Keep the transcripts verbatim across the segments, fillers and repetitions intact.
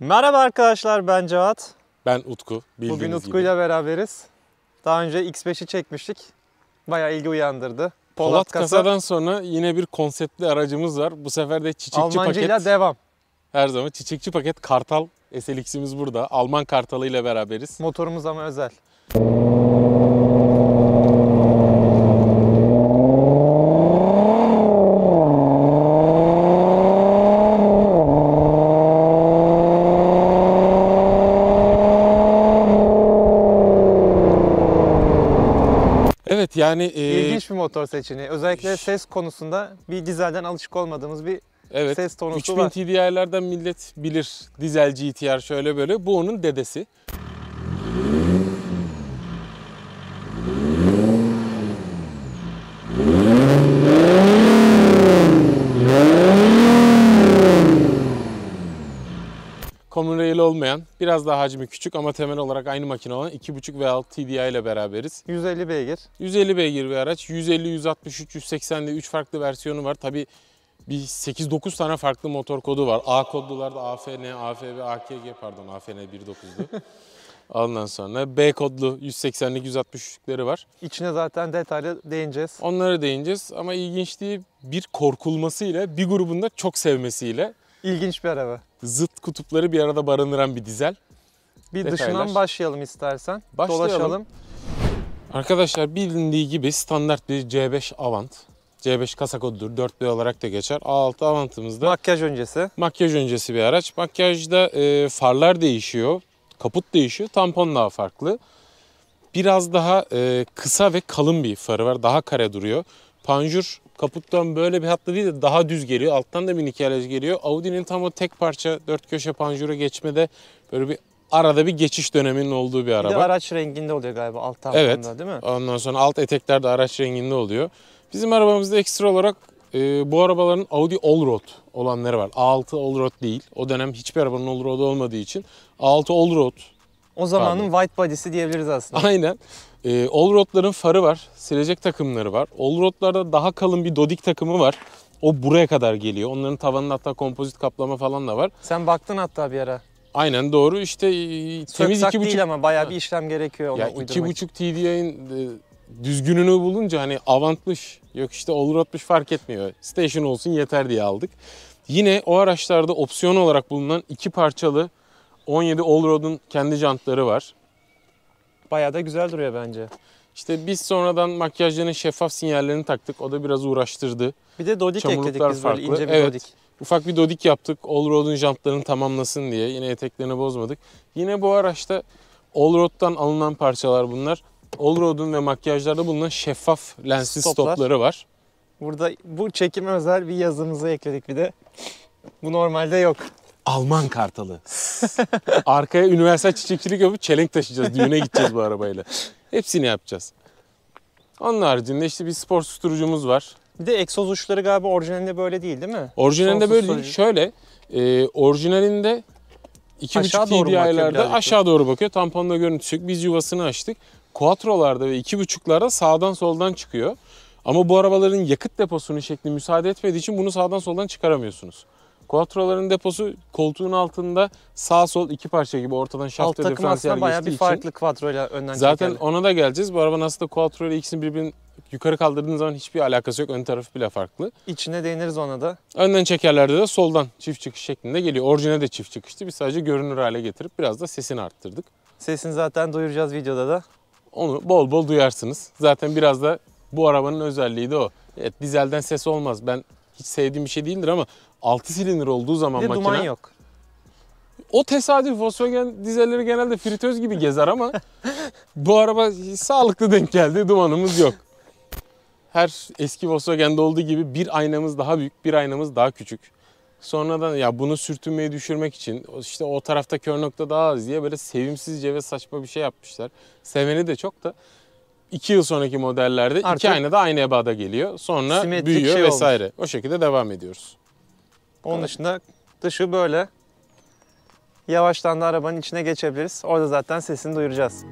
Merhaba arkadaşlar, ben Cevat. Ben Utku. Bugün Utku'yla beraberiz. Daha önce X beşi çekmiştik. Bayağı ilgi uyandırdı. Polat, Polat Kasa. Kasa'dan sonra yine bir konseptli aracımız var. Bu sefer de çiçekçi Almancıyla paket. Almancıyla devam. Her zaman çiçekçi paket Kartal S L X'imiz burada. Alman Kartalı ile beraberiz. Motorumuz ama özel. Evet, yani e... ilginç bir motor seçeneği. Özellikle ses konusunda bir dizelden alışık olmadığımız bir evet, ses tonusu üç bin var. üç bin T D I'lerden millet bilir. Dizel G T R şöyle böyle. Bu onun dedesi. Common Rail olmayan, biraz daha hacmi küçük ama temel olarak aynı makine olan iki buçuk V altı T D I ile beraberiz. yüz elli beygir. yüz elli beygir bir araç. yüz elli, yüz altmış üç, yüz seksen de üç farklı versiyonu var. Tabii bir sekiz dokuz tane farklı motor kodu var. A kodlularda A F N, A F V, A K G, pardon A F N on dokuzdu. Ondan sonra B kodlu yüz seksenlik, yüz altmış üçlükleri var. İçine zaten detaylı değineceğiz. Onlara değineceğiz ama ilginçliği bir korkulmasıyla, bir grubunda çok sevmesiyle. İlginç bir araba. Zıt kutupları bir arada barındıran bir dizel. Bir detaylar. Dışından başlayalım istersen. Başlayalım. Dolaşalım. Arkadaşlar bilindiği gibi standart bir C beş Avant. C beş kasa kodudur. dört B olarak da geçer. A altı Avant'ımızda makyaj öncesi. Makyaj öncesi bir araç. Makyajda e, farlar değişiyor. Kaput değişiyor. Tampon daha farklı. Biraz daha e, kısa ve kalın bir farı var. Daha kare duruyor. Panjur kaputtan böyle bir hatta değil de daha düz geliyor. Alttan da bir nikelaj geliyor. Audi'nin tam o tek parça dört köşe panjura geçmede böyle bir arada bir geçiş döneminin olduğu bir araba. Bir de araç renginde oluyor galiba alt tarafında, evet, değil mi? Ondan sonra alt etekler de araç renginde oluyor. Bizim arabamızda ekstra olarak e, bu arabaların Audi Allroad olanları var. A altı Allroad değil. O dönem hiçbir arabanın Allroad'u olmadığı için A altı Allroad. O zamanın pardon, white body'si diyebiliriz aslında. Aynen. Ee, Allroad'ların farı var, silecek takımları var. Allroad'larda daha kalın bir dodik takımı var. O buraya kadar geliyor. Onların tavanında hatta kompozit kaplama falan da var. Sen baktın hatta bir ara. Aynen doğru. İşte e, temiz iki buçuk değil ama bayağı bir işlem gerekiyor ona uydurmak. iki buçuk T D I'nin e, düzgününü bulunca hani Avant'mış, yok işte Allroad'mış fark etmiyor. Station olsun yeter diye aldık. Yine o araçlarda opsiyon olarak bulunan iki parçalı on yedi Allroad'un kendi jantları var. Bayağı da güzel duruyor bence. İşte biz sonradan makyajların şeffaf sinyallerini taktık. O da biraz uğraştırdı. Bir de dodik çamurluklar ekledik biz farklı. Böyle ince bir evet, dodik. Ufak bir dodik yaptık. Allroad'un jantlarını tamamlasın diye. Yine eteklerini bozmadık. Yine bu araçta Allroad'dan alınan parçalar bunlar. Allroad'un ve makyajlarda bulunan şeffaf lensiz Stoplar. stopları var. Burada bu çekime özel bir yazımızı ekledik bir de. Bu normalde yok. Alman Kartalı. Arkaya üniversal çiçekçilik yapıp çelenk taşıyacağız. Düğüne gideceğiz bu arabayla. Hepsini yapacağız. Onun haricinde işte bir spor susturucumuz var. Bir de egzoz uçları galiba orijinalinde böyle değil değil mi? Orijinalinde böyle değil. Şöyle, e, orijinalinde iki buçuk T D I'lerde aşağı doğru bakıyor. Tamponla görüntüsü yok. Biz yuvasını açtık. Quattro'larda ve iki buçuklarda sağdan soldan çıkıyor. Ama bu arabaların yakıt deposunun şekli müsaade etmediği için bunu sağdan soldan çıkaramıyorsunuz. Quattro'ların deposu koltuğun altında sağ sol iki parça gibi ortadan şaft ve diferansiyel geçtiği için. Bir farklı Quattro ile önden zaten çekerli. Ona da geleceğiz. Bu arabanın aslında Quattro ile X'in birbirini yukarı kaldırdığınız zaman hiçbir alakası yok. Ön tarafı bile farklı. İçine değiniriz ona da. Önden çekerlerde de soldan çift çıkış şeklinde geliyor. Orijinal de çift çıkıştı. Biz sadece görünür hale getirip biraz da sesini arttırdık. Sesini zaten duyuracağız videoda da. Onu bol bol duyarsınız. Zaten biraz da bu arabanın özelliği de o. Evet, dizelden ses olmaz. Ben hiç sevdiğim bir şey değildir ama altı silindir olduğu zaman makine... duman yok. O tesadüf. Volkswagen dizelleri genelde fritöz gibi gezer ama bu araba sağlıklı denk geldi. Dumanımız yok. Her eski Volkswagen'de olduğu gibi bir aynamız daha büyük, bir aynamız daha küçük. Sonradan ya bunu sürtünmeyi düşürmek için işte o tarafta kör nokta daha az diye böyle sevimsizce ve saçma bir şey yapmışlar. Seveni de çok da. İki yıl sonraki modellerde artık iki ayna da aynı ebada geliyor. Sonra simetrik büyüyor şey vesaire. Olmuş. O şekilde devam ediyoruz. Onun evet, dışında dışı böyle. Yavaştan da arabanın içine geçebiliriz. Orada zaten sesini duyuracağız.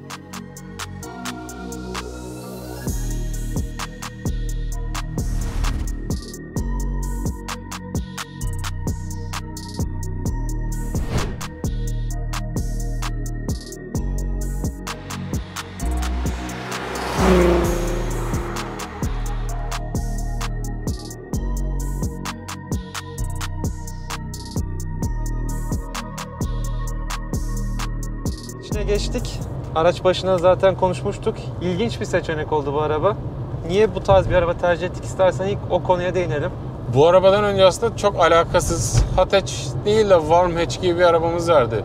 seçeneğine geçtik. Araç başına zaten konuşmuştuk. İlginç bir seçenek oldu bu araba. Niye bu tarz bir araba tercih ettik istersen ilk o konuya değinelim. Bu arabadan önce aslında çok alakasız hot hatch değil de warm hatch gibi bir arabamız vardı.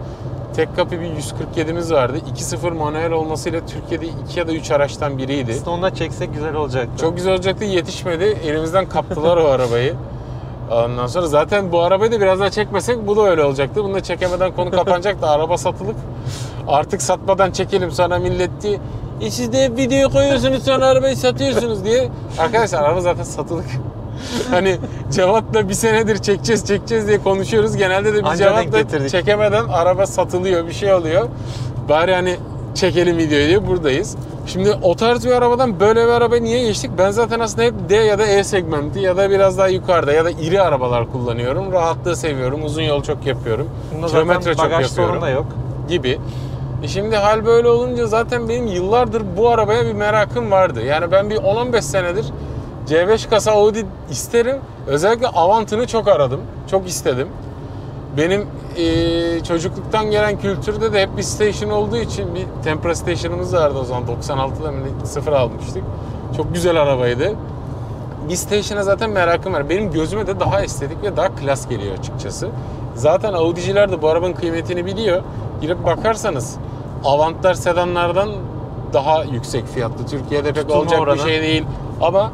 Tek kapı bir yüz kırk yedimiz vardı. iki sıfır manuel olmasıyla Türkiye'de iki ya da üç araçtan biriydi. Aslında ondan çeksek güzel olacaktı. Çok güzel olacaktı. Yetişmedi. Elimizden kaptılar o arabayı. Ondan sonra zaten bu arabayı da biraz daha çekmesek bu da öyle olacaktı. Bunu da çekemeden konu kapanacaktı. Araba satılık. Artık satmadan çekelim sana millet diye. E siz de video koyuyorsunuz sonra arabayı satıyorsunuz diye. Arkadaşlar araba zaten satılık. Hani Cevat'la bir senedir çekeceğiz çekeceğiz diye konuşuyoruz. Genelde de biz Cevat'la çekemeden araba satılıyor, bir şey oluyor. Bari hani çekelim videoyu diye buradayız. Şimdi o tarz bir arabadan böyle bir arabaya niye geçtik? Ben zaten aslında hep D ya da E segmenti ya da biraz daha yukarıda ya da iri arabalar kullanıyorum. Rahatlığı seviyorum, uzun yol çok yapıyorum. Bunda kilometre çok yapıyorum. Bagaj sorun da yok. Gibi. E şimdi hal böyle olunca zaten benim yıllardır bu arabaya bir merakım vardı. Yani ben bir on on beş senedir C beş kasa Audi isterim. Özellikle Avant'ını çok aradım. Çok istedim. Benim e, çocukluktan gelen kültürde de hep bir station olduğu için bir Tempra station'ımız vardı o zaman. doksan altıda sıfır almıştık. Çok güzel arabaydı. Bir station'a zaten merakım var. Benim gözüme de daha estetik ve daha klas geliyor açıkçası. Zaten Audi'ciler de bu arabanın kıymetini biliyor. Girip bakarsanız Avant'lar sedanlardan daha yüksek fiyatlı. Türkiye'de pek tutulma olacak oranı bir şey değil. Ama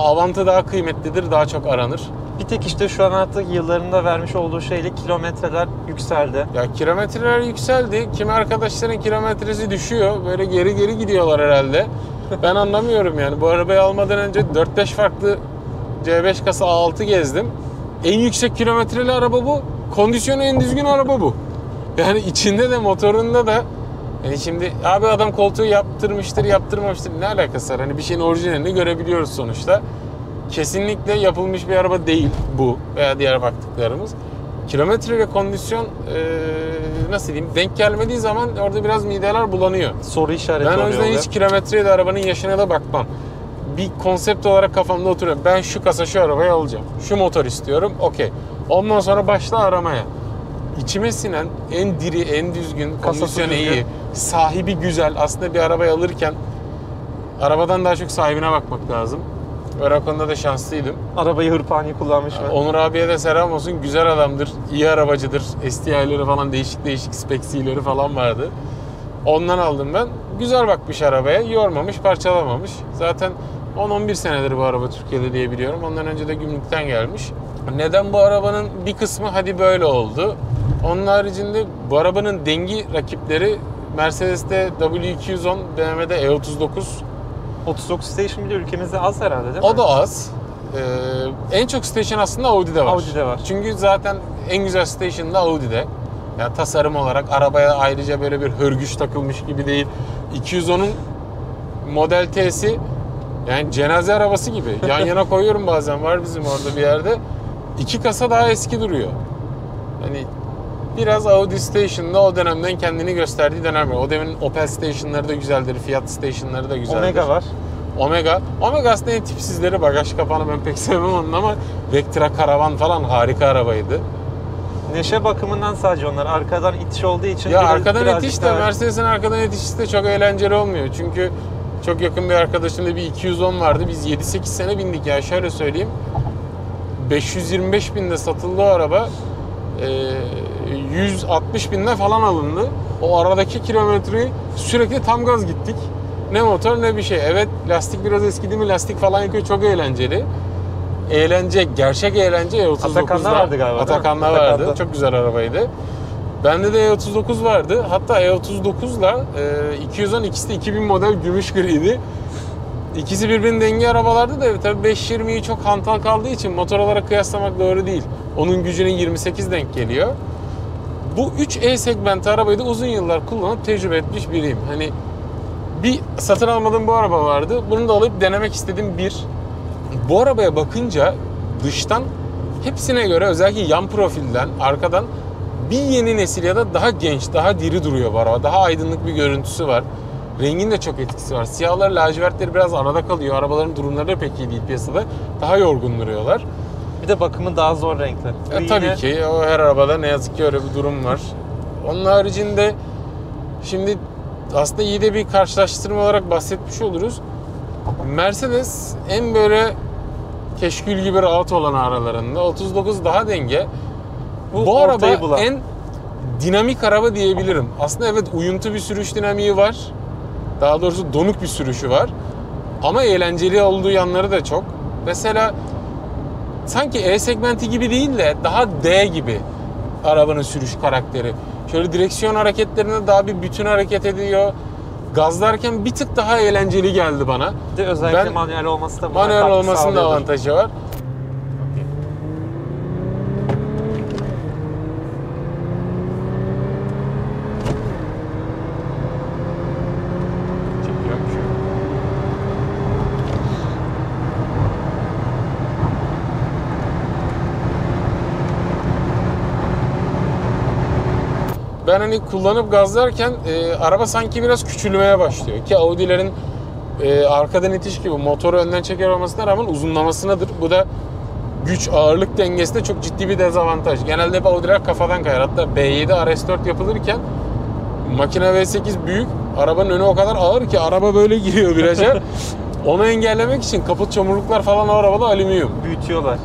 Avant'ı daha kıymetlidir, daha çok aranır. Bir tek işte şu an artık yıllarında vermiş olduğu şeyle kilometreler yükseldi. Ya kilometreler yükseldi. Kimi arkadaşların kilometresi düşüyor. Böyle geri geri gidiyorlar herhalde. Ben anlamıyorum yani. Bu arabayı almadan önce dört beş farklı C beş kasa A altı gezdim. En yüksek kilometreli araba bu. Kondisyonu en düzgün araba bu. Yani içinde de motorunda da. Yani şimdi abi adam koltuğu yaptırmıştır, yaptırmamıştır. Ne alakası var? Hani bir şeyin orijinalini görebiliyoruz sonuçta. Kesinlikle yapılmış bir araba değil bu veya diğer baktıklarımız. Kilometre ve kondisyon ee, nasıl diyeyim denk gelmediği zaman orada biraz mideler bulanıyor. Soru işareti oluyor. Ben o yüzden hiç kilometreye de arabanın yaşına da bakmam. Bir konsept olarak kafamda oturuyor. Ben şu kasa şu arabayı alacağım. Şu motor istiyorum. Okey. Ondan sonra başla aramaya. İçime sinen en diri, en düzgün, kondisyonu iyi, sahibi güzel. Aslında bir arabayı alırken arabadan daha çok sahibine bakmak lazım. O konuda da şanslıydım. Arabayı hırpani kullanmış mı? Onur abiye de selam olsun. Güzel adamdır, iyi arabacıdır. S T I'leri falan değişik değişik speksileri falan vardı. Ondan aldım ben. Güzel bakmış arabaya. Yormamış, parçalamamış. Zaten on on bir senedir bu araba Türkiye'de diye biliyorum. Ondan önce de gümrükten gelmiş. Neden bu arabanın bir kısmı hadi böyle oldu? Onun haricinde bu arabanın dengi rakipleri Mercedes'te W iki yüz on, B M W'de E otuz dokuz. otuz dokuz station bile ülkemizde az herhalde değil mi? O da az. Ee, en çok station aslında Audi'de var. Audi'de var. Çünkü zaten en güzel station da Audi'de. Yani tasarım olarak arabaya ayrıca böyle bir hörgüç takılmış gibi değil. iki yüz on'un Model T'si yani cenaze arabası gibi. Yan yana koyuyorum bazen, var bizim orada bir yerde. İki kasa daha eski duruyor. Hani biraz Audi Station'da o dönemden kendini gösterdiği dönem var. O dönemin Opel Station'ları da güzeldir, Fiat Station'ları da güzeldir. Omega var. Omega. Omega aslında en tipsizleri, bagaj kapağını ben pek sevmem onun ama Vectra Karavan falan harika arabaydı. Neşe bakımından sadece onlar arkadan itiş olduğu için. Ya biraz, arkadan biraz itiş de daha... Mercedes'in arkadan itişi de çok eğlenceli olmuyor. Çünkü çok yakın bir arkadaşımda bir iki yüz on vardı. Biz yedi sekiz sene bindik ya, şöyle söyleyeyim. beş yüz yirmi beş binde satıldı o araba. yüz altmış binde falan alındı. O aradaki kilometreyi sürekli tam gaz gittik. Ne motor ne bir şey. Evet lastik biraz eskidi mi lastik falan yıkıyor. Çok eğlenceli. Eğlence, gerçek eğlence E otuz dokuzda. Atakan'da vardı galiba. Atakan'da vardı. Atakan'da. Çok güzel arabaydı. Bende de E otuz dokuz vardı. Hatta E otuz dokuzla iki yüz on ikisi de iki bin model gümüş griydi. İkisi birbirinin dengi arabalardı da tabii beş yirmiyi çok hantal kaldığı için motor olarak kıyaslamak doğru değil. Onun gücünün yirmi sekiz denk geliyor. Bu üç E segmenti arabayı da uzun yıllar kullanıp tecrübe etmiş biriyim. Hani bir satın almadığım bu araba vardı. Bunu da alıp denemek istedim bir. Bu arabaya bakınca dıştan hepsine göre özellikle yan profilden, arkadan bir yeni nesil ya da daha genç, daha diri duruyor bu araba. Daha aydınlık bir görüntüsü var. Rengin de çok etkisi var. Siyahlar, lacivertleri biraz arada kalıyor. Arabaların durumları da pek iyi değil piyasada. Daha yorgun duruyorlar. Bir de bakımı daha zor renkler. E, tabii yine... ki. O her arabada ne yazık ki öyle bir durum var. Onun haricinde Şimdi aslında iyi de bir karşılaştırma olarak bahsetmiş oluruz. Mercedes en böyle keşkül gibi rahat olan aralarında. otuz dokuz daha denge. Bu, bu araba en dinamik araba diyebilirim. Aslında evet, uyuntu bir sürüş dinamiği var. Daha doğrusu donuk bir sürüşü var. Ama eğlenceli olduğu yanları da çok. Mesela sanki E segmenti gibi değil de daha D gibi arabanın sürüş karakteri. Şöyle direksiyon hareketlerinde daha bir bütün hareket ediyor. Gazlarken bir tık daha eğlenceli geldi bana. De özellikle ben, manuel olması da manuel olmasının da avantajı var. Ben hani kullanıp gazlarken e, araba sanki biraz küçülmeye başlıyor ki Audi'lerin e, arkadan itiş gibi motoru önden çeker olmasına rağmen uzunlamasınadır. Bu da güç ağırlık dengesinde çok ciddi bir dezavantaj. Genelde hep Audi'ler kafadan kayar. Hatta B yedi R S dört yapılırken makine V sekiz büyük, arabanın önü o kadar ağır ki araba böyle giriyor viraja. Onu engellemek için kaput çamurluklar falan o arabada alüminyum. Büyütüyorlar.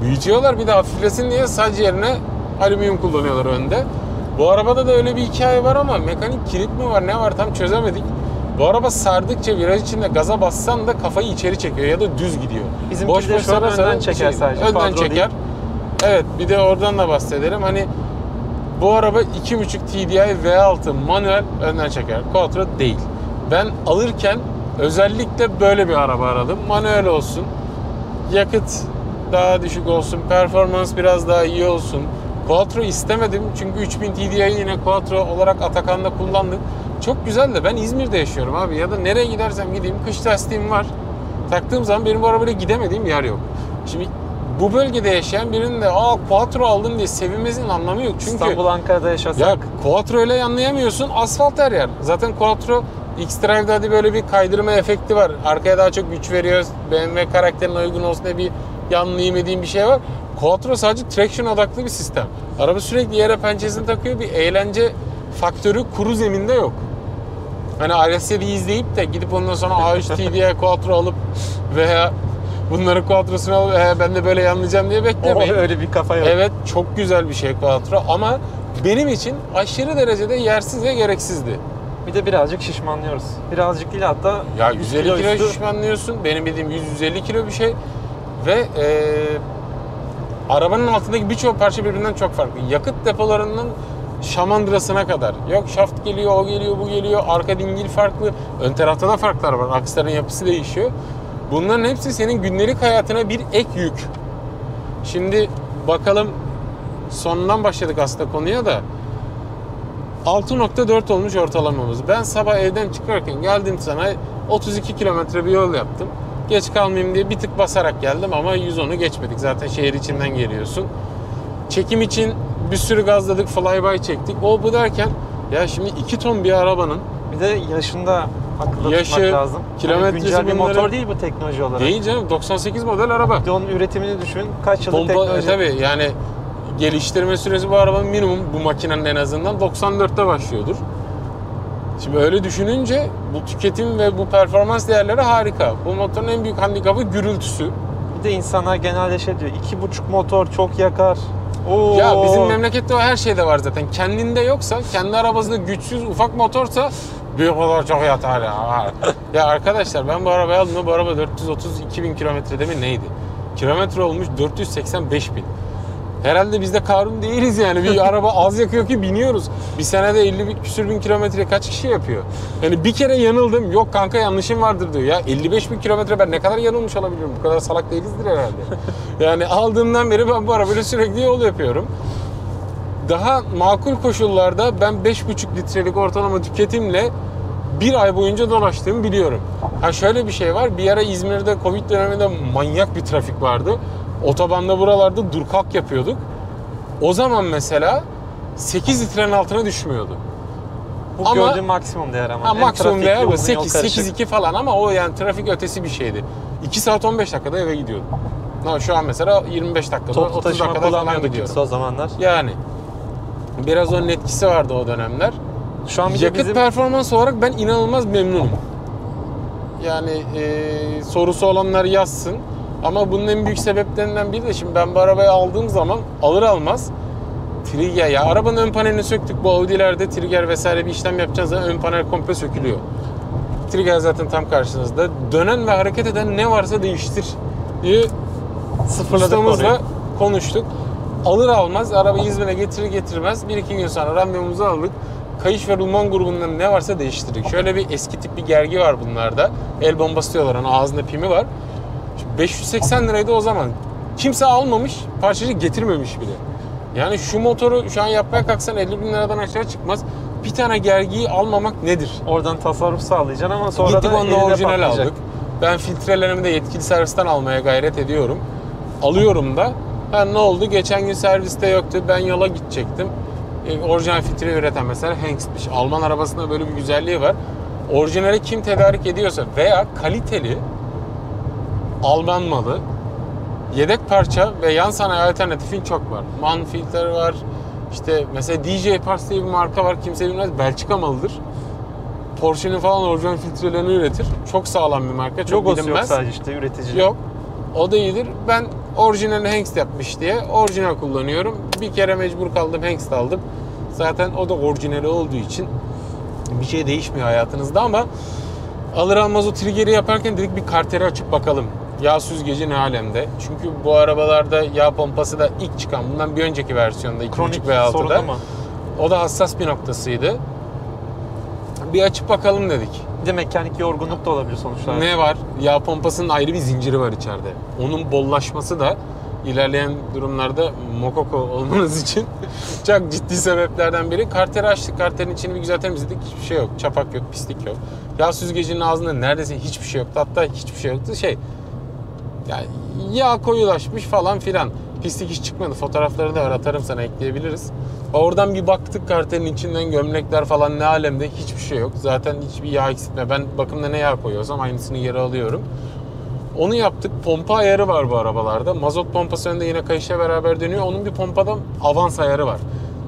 Büyütüyorlar, bir de hafiflesin diye sac yerine alüminyum kullanıyorlar önde. Bu arabada da öyle bir hikaye var ama mekanik kilit mi var ne var tam çözemedik. Bu araba sardıkça viraj içinde gaza bassan da kafayı içeri çekiyor ya da düz gidiyor. Bizimki de şu an önden çeker sadece. Önden çeker. Evet, bir de oradan da bahsedelim. Hani bu araba iki buçuk T D I V altı manuel önden çeker. Quattro değil. Ben alırken özellikle böyle bir araba aradım. Manuel olsun, yakıt daha düşük olsun, performans biraz daha iyi olsun. Quattro istemedim çünkü üç bin T D I'yi yine Quattro olarak Atakan'da kullandık. Çok güzel de ben İzmir'de yaşıyorum abi, ya da nereye gidersem gideyim kış lastiğim var. Taktığım zaman benim bu arabayla gidemediğim yer yok. Şimdi bu bölgede yaşayan birinin de aa Quattro aldım diye sevinmesinin anlamı yok. Çünkü İstanbul, Ankara'da yaşasak. Ya Quattro ile anlayamıyorsun, asfalt her yer. Zaten Quattro X-Drive'da hadi böyle bir kaydırma efekti var. Arkaya daha çok güç veriyor. B M W karakterine uygun olsun diye bir yanlayayım edeyim bir şey var. Quattro sadece traction odaklı bir sistem. Araba sürekli yere pençesini takıyor. Bir eğlence faktörü kuru zeminde yok. Hani R S yediyi izleyip de gidip ondan sonra A üç T D I Quattro alıp veya bunların Quattro'sunu alıp e, ben de böyle yanlayacağım diye beklemeyin. O öyle bir kafa yok. Evet, çok güzel bir şey Quattro ama benim için aşırı derecede yersiz ve gereksizdi. Bir de birazcık şişmanlıyoruz. Birazcık değil hatta. Ya yüz elli kilo şişmanlıyorsun. Benim bildiğim yüz yüz elli kilo bir şey. Ve ee, arabanın altındaki birçok parça birbirinden çok farklı. Yakıt depolarının şamandırasına kadar. Yok şaft geliyor, o geliyor, bu geliyor. Arka dingil farklı. Ön tarafta da farklar var. Aksların yapısı değişiyor. Bunların hepsi senin günlük hayatına bir ek yük. Şimdi bakalım, sonundan başladık aslında konuya da. altı nokta dört olmuş ortalamamız. Ben sabah evden çıkarken geldim sana otuz iki kilometre bir yol yaptım. Geç kalmayayım diye bir tık basarak geldim ama yüz onu geçmedik. Zaten şehir içinden geliyorsun. Çekim için bir sürü gazladık, flyby çektik. O bu derken ya şimdi iki ton bir arabanın bir de yaşında akılda yaşı, tutmak lazım. Kilometresi yani güncel bir bunları, motor değil bu teknoloji olarak. Değil canım, doksan sekiz model araba. Bir onun üretimini düşün. Kaç yıllık teknoloji? Tabii yani geliştirme süresi bu arabanın minimum, bu makinenin en azından doksan dörtte başlıyordur. Şimdi öyle düşününce bu tüketim ve bu performans değerleri harika. Bu motorun en büyük handikapı gürültüsü. Bir de insanlar genelde şey diyor, iki buçuk motor çok yakar. Oo. Ya bizim memlekette o her şeyde var zaten. Kendinde yoksa, kendi arabasında güçsüz ufak motorsa büyük motor çok yatar ya. Ya arkadaşlar ben bu arabayı aldım, bu araba dört yüz otuz iki bin kilometrede mi neydi? Kilometre olmuş dört yüz seksen beş bin. Herhalde biz de Karun değiliz yani. Bir araba az yakıyor ki biniyoruz. Bir senede elli küsür bin kilometre kaç kişi yapıyor? Yani bir kere yanıldım. Yok kanka yanlışım vardır diyor. Ya elli beş bin kilometre ben ne kadar yanılmış olabilirim? Bu kadar salak değilizdir herhalde. Yani aldığımdan beri ben bu arabayla sürekli yol yapıyorum. Daha makul koşullarda ben beş buçuk litrelik ortalama tüketimle bir ay boyunca dolaştığımı biliyorum. Ha şöyle bir şey var. Bir ara İzmir'de Covid döneminde manyak bir trafik vardı. Otobanda buralarda dur kalk yapıyorduk. O zaman mesela sekiz litrenin altına düşmüyordu. Bu ama, gördüğüm maksimum değer ama. Ha, maksimum değer bu. sekiz, sekiz iki falan ama o yani trafik ötesi bir şeydi. iki saat on beş dakikada eve gidiyordum. Ha, şu an mesela yirmi beş dakikada, otuz dakikada falan gidiyorum. O zamanlar. Yani biraz onun etkisi vardı o dönemler. Şu an bir yakıt bizim... performans olarak ben inanılmaz memnunum. Yani e, sorusu olanlar yazsın. Ama bunun en büyük sebeplerinden biri de şimdi ben bu arabayı aldığım zaman alır almaz trigger, ya arabanın ön panelini söktük. Bu Audi'lerde trigger vesaire bir işlem yapacağınız zaman ön panel komple sökülüyor. Trigger zaten tam karşınızda. Dönen ve hareket eden ne varsa değiştir diye ustamızla konuştuk. Alır almaz arabayı İzmir'e getirir getirmez bir iki gün sonra randevumuzu aldık. Kayış ve Ruman grubundan ne varsa değiştirdik. Şöyle bir eski tip bir gergi var bunlarda. El bombası diyorlar, hani ağzında pimi var. Şimdi beş yüz seksen liraydı o zaman. Kimse almamış, parçacık getirmemiş bile. Yani şu motoru şu an yapmaya kalksan elli bin liradan aşağı çıkmaz. Bir tane gergiyi almamak nedir? Oradan tasarruf sağlayacaksın ama sonra gittik da onda orijinal aldık. Ben filtrelerimi de yetkili servisten almaya gayret ediyorum. Alıyorum da. Ha, ne oldu? Geçen gün serviste yoktu. Ben yola gidecektim. E, orijinal filtre üreten mesela Hengst'miş. Alman arabasında böyle bir güzelliği var. Orijinali kim tedarik ediyorsa veya kaliteli Alman malı yedek parça ve yan sanayi alternatifin çok var. Man filtre var. İşte mesela D J Parts diye bir marka var. Kimse bilmez. Belçika malıdır. Porsche'nin falan orijinal filtrelerini üretir. Çok sağlam bir marka. Çok bilinmez. Yok sadece işte üretici. Yok. O da iyidir. Ben orijinalini Hengst yapmış diye orijinal kullanıyorum. Bir kere mecbur kaldım, Hengst aldım. Zaten o da orijinali olduğu için bir şey değişmiyor hayatınızda ama alır almaz o trigger'i yaparken dedik bir karteri açıp bakalım. Yağ süzgeci ne alemde? Çünkü bu arabalarda yağ pompası da ilk çıkan, bundan bir önceki versiyonda iki buçuk ve altıda. O da hassas bir noktasıydı. Bir açıp bakalım dedik. Bir de mekanik yorgunluk da olabilir sonuçta. Ne var? Yağ pompasının ayrı bir zinciri var içeride. Onun bollaşması da ilerleyen durumlarda mokoko olmanız için çok ciddi sebeplerden biri. Karteri açtık. Karterin içini bir güzel temizledik. Hiçbir şey yok. Çapak yok. Pislik yok. Yağ süzgecinin ağzında neredeyse hiçbir şey yoktu. Hatta hiçbir şey yoktu. Şey, yani yağ koyulaşmış falan filan. Pislik hiç çıkmadı. Fotoğrafları da atarım sana, ekleyebiliriz. Oradan bir baktık karterin içinden, gömlekler falan ne alemde, hiçbir şey yok. Zaten hiçbir yağ eksiltme. Ben bakımda ne yağ koyuyorsam aynısını geri alıyorum. Onu yaptık. Pompa ayarı var bu arabalarda. Mazot pompası önde yine kayışla beraber dönüyor. Onun bir pompadan avans ayarı var.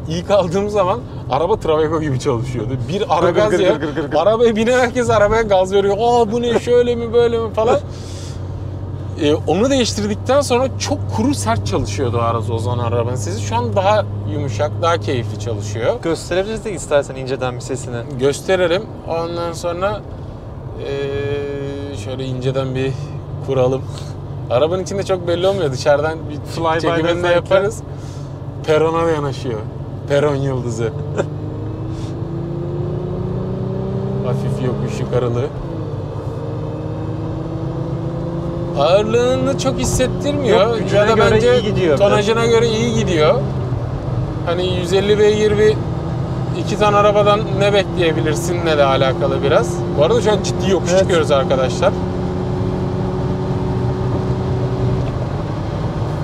İlk aldığım zaman araba Travago gibi çalışıyordu. Bir ara gaz ya. Arabaya binen herkes arabaya gaz veriyor. Aa bu ne, şöyle mi böyle mi falan. Ee, onu değiştirdikten sonra çok kuru sert çalışıyordu arası o zaman arabanın sesi. Şu an daha yumuşak, daha keyifli çalışıyor. Gösterebiliriz de istersen inceden bir sesini. Gösteririm. Ondan sonra ee, şöyle inceden bir kuralım. Arabanın içinde çok belli olmuyor. Dışarıdan bir çekimini de yaparız. Perona yanaşıyor. Peron yıldızı. Hafif yokuş yukarılı. Ağırlığını çok hissettirmiyor. Yok, ya da bence gidiyor, tonajına ben. göre iyi gidiyor. Hani yüz elli beygir bir iki ton arabadan ne bekleyebilirsin ne de alakalı biraz. Bu arada şu an ciddi yokuş evet. çıkıyoruz arkadaşlar.